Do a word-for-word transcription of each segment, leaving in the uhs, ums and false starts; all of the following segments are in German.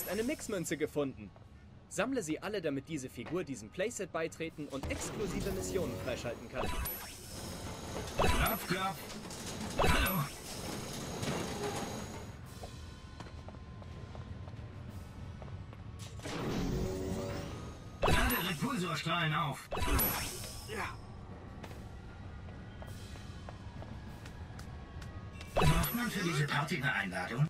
hast eine Mixmünze gefunden. Sammle sie alle, damit diese Figur diesem Playset beitreten und exklusive Missionen freischalten kann. Klapp, klapp. Hallo. Lade Repulsorstrahlen auf. Ja. Braucht man für diese Party eine Einladung?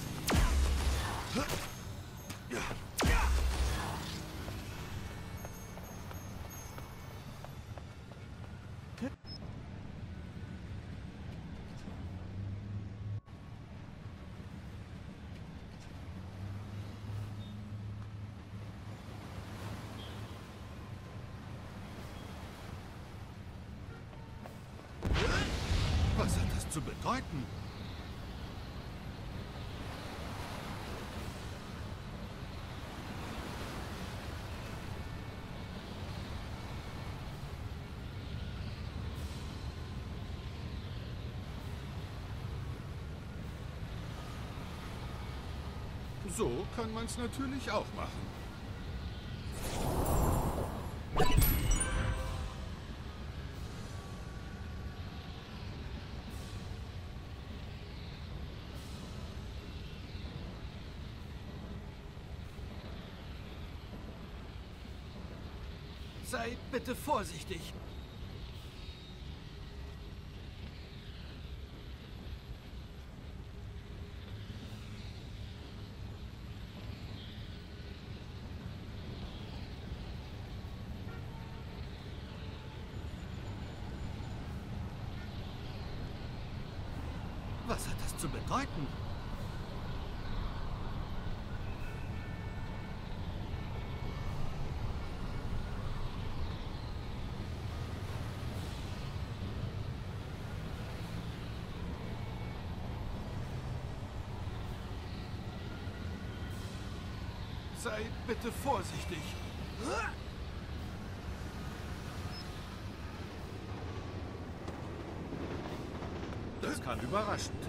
Was hat das zu bedeuten? So kann man es natürlich auch machen. Sei bitte vorsichtig. Was hat das zu bedeuten? Sei bitte vorsichtig. Das kam überraschend.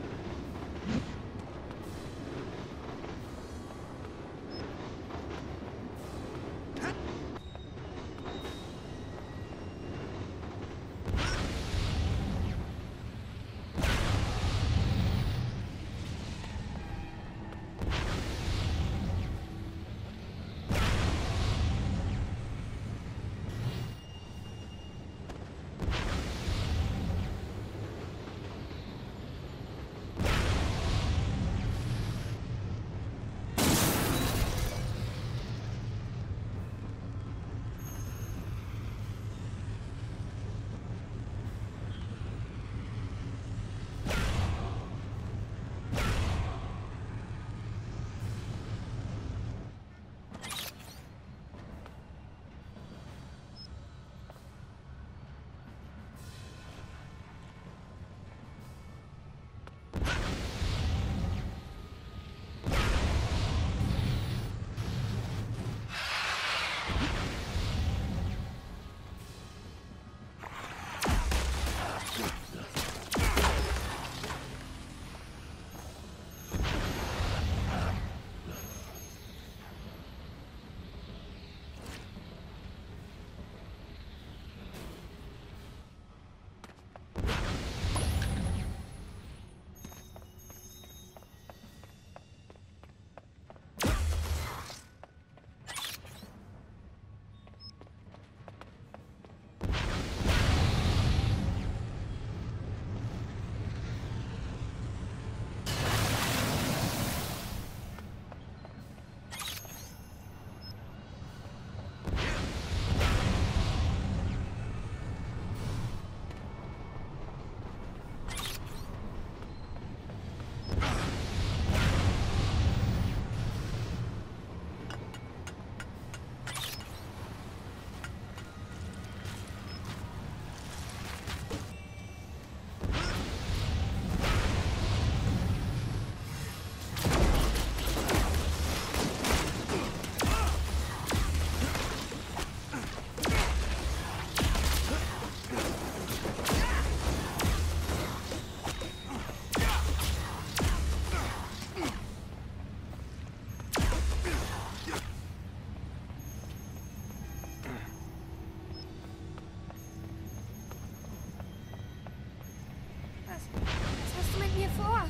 das? Was hast du mit mir vor?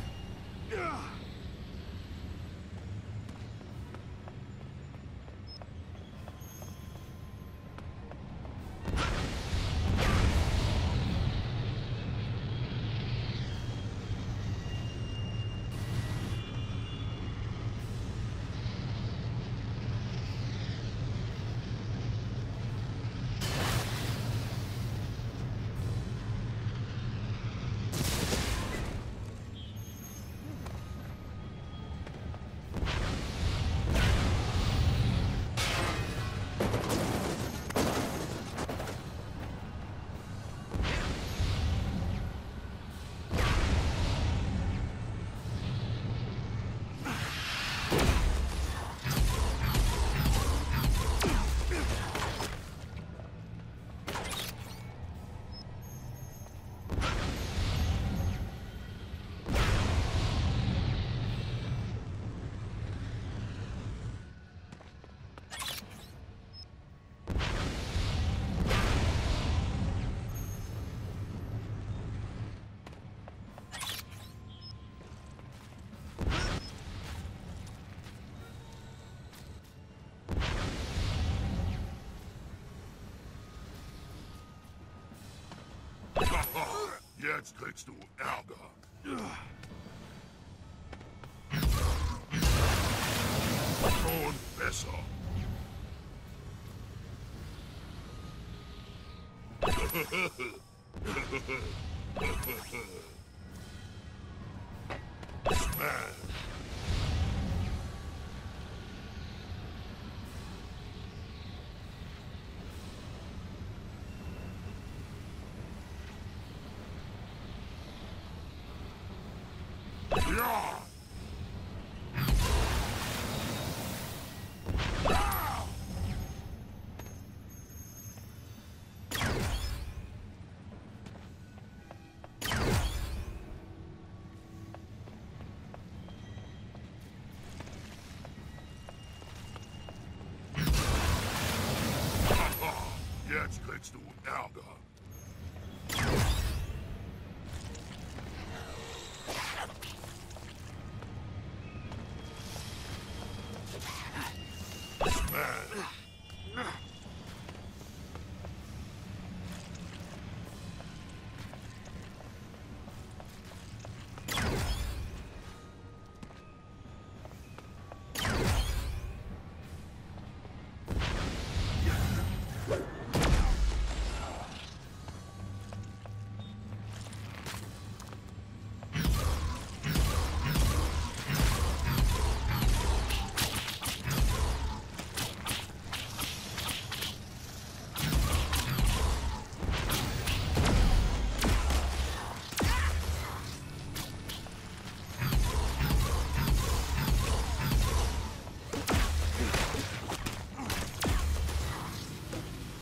Ja. Jetzt kriegst du Ärger. Schon besser. Smash. Yeah! Jetzt kriegst du Ärger.